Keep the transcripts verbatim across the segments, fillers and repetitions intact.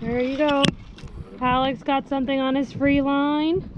There you go. Alex got something on his free line.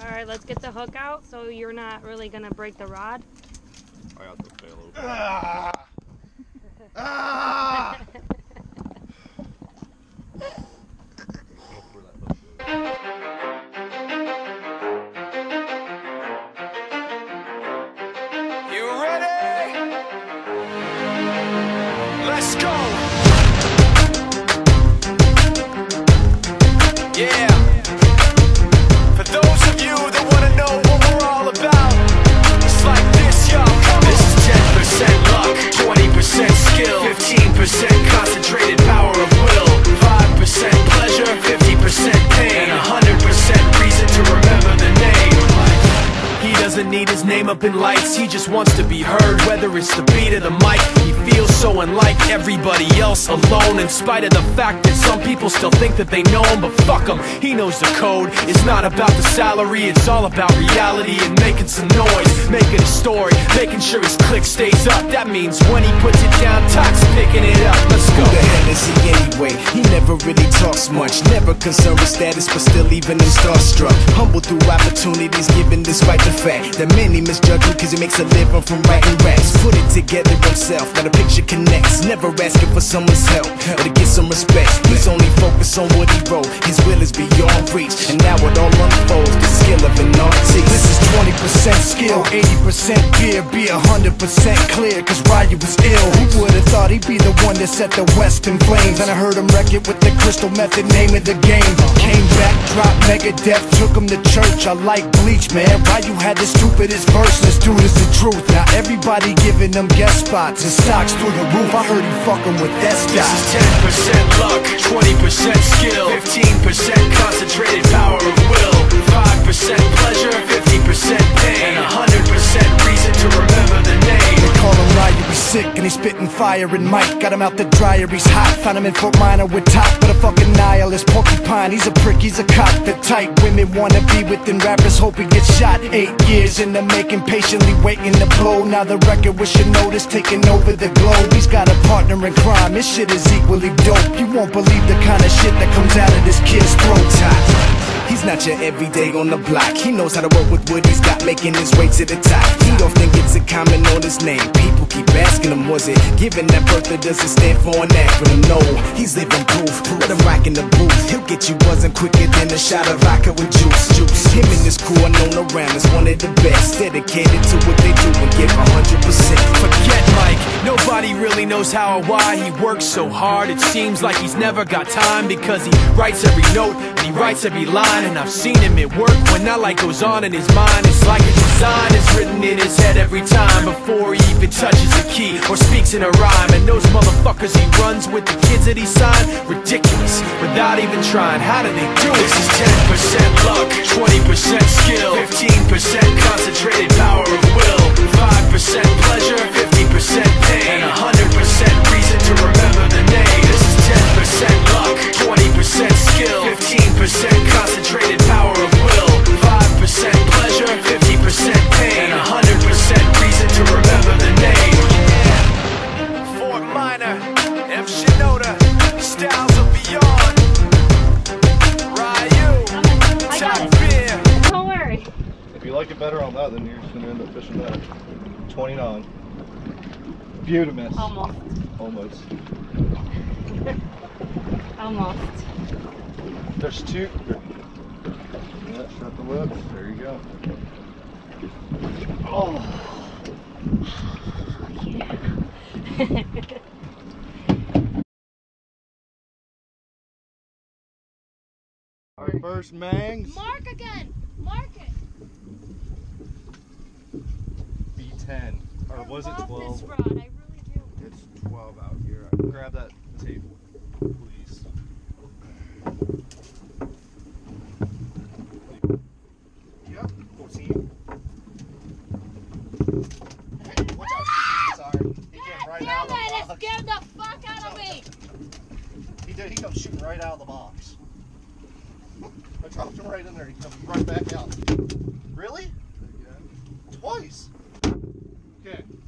Alright, let's get the hook out so you're not really going to break the rod. I have to fail over. Ah! Ah! You ready? Let's go! Yeah! fifteen percent concentrated power of will, five percent pleasure, fifty percent pain, and one hundred percent reason to remember the name. He doesn't need his name up in lights, he just wants to be heard, whether it's the beat or the mic. He feels so unlike everybody else, alone, in spite of the fact that some people still think that they know him. But fuck him, he knows the code. It's not about the salary, it's all about reality and making some noise, making a story, making sure his click stays up. That means when he puts it down, Tox picking it up. Let's go. Who the hell is he anyway? He never really talks much, never concerned with status, but still even him starstruck. Humble through opportunities given despite the fact that many misjudge him because he makes a living from writing raps. Put it together himself, got a picture connects, never asking for someone's help or to get some respect. He's only focused on what he wrote, his will is beyond reach, and now it all unfolds, the skill of an artist. This is twenty percent skill, eighty percent fear, be one hundred percent clear, cause Ryu was ill. Who would've thought he'd be the one that set the West in flames? And I heard him wreck it with the Crystal Method, name of the game. Came back, dropped Megadeth, took him to church. I like Bleach, man, Ryu had the stupidest verse. Let's do this, the truth. Now everybody giving them guest spots, and stocks through the roof, I heard he fucking with that stock. This is ten percent luck, twenty percent skill, fifteen percent concentrated power of will, five percent pleasure, fifty percent pain, and one hundred percent reason to remember the name. They call him Ryu, he's sick and he's spitting fire. fire and Mike. Got him out the dryer, he's hot. Found him in Fort Minor with top, but a fucking nihilist porcupine. He's a prick, he's a cop. The type women wanna be within rappers, hope he gets shot. Eight years in the making, patiently waiting to blow. Now the record with Shinoda's taking over the globe. He's got a partner in crime, his shit is equally dope. You won't believe the kind of shit that comes out of this kid's throat. He's not your everyday on the block. He knows how to work with what he's got, making his way to the top. He often gets a comment on his name. People keep asking him, was it given that birth or does it stand for an acronym? No, he's living proof. Let him rock in the booth. He'll get you buzzing quicker than a shot of vodka with juice. Juice. Him and his crew are known around as one of the best. Dedicated to what they do and give one hundred percent. Forget Mike. Nobody really knows how or why he works so hard. It seems like he's never got time, because he writes every note and he writes every line. And I've seen him at work when that light goes on in his mind. It's like a design is written in his head every time, before he even touches a key or speaks in a rhyme. And those motherfuckers he runs with, the kids that he signed, ridiculous, without even trying. How do they do it? This is ten percent luck, twenty percent skill, fifteen percent concentrated power of will, five percent pleasure, fifty percent pain, and one hundred percent reason to remember the name. This is ten percent luck, twenty percent skill, fifteen percent concentrated power of will, five percent pleasure, fifty percent pain, and one hundred percent reason to remember the name. Yeah. Fort Minor, F. Shinoda, Styles of Beyond, Ryu, oh Top Beer. It's all word. If you like it better on that, then you're just going to end up fishing that. twenty-nine. Beautimous. Almost. Almost. Almost. There's two. Yeah, shut the lid. There you go. Oh. Yeah. All right, first mangs. Mark again. Mark it. B ten. Or was it twelve? This rod. I really do. It's twelve out here. Grab that tape, please. Yep, fourteen. Watch out! Sorry. He came right out of the box. It scared the fuck out of me! He did, he comes shooting right out of the box. I dropped him right in there, he comes right back out. Really? Twice. Okay.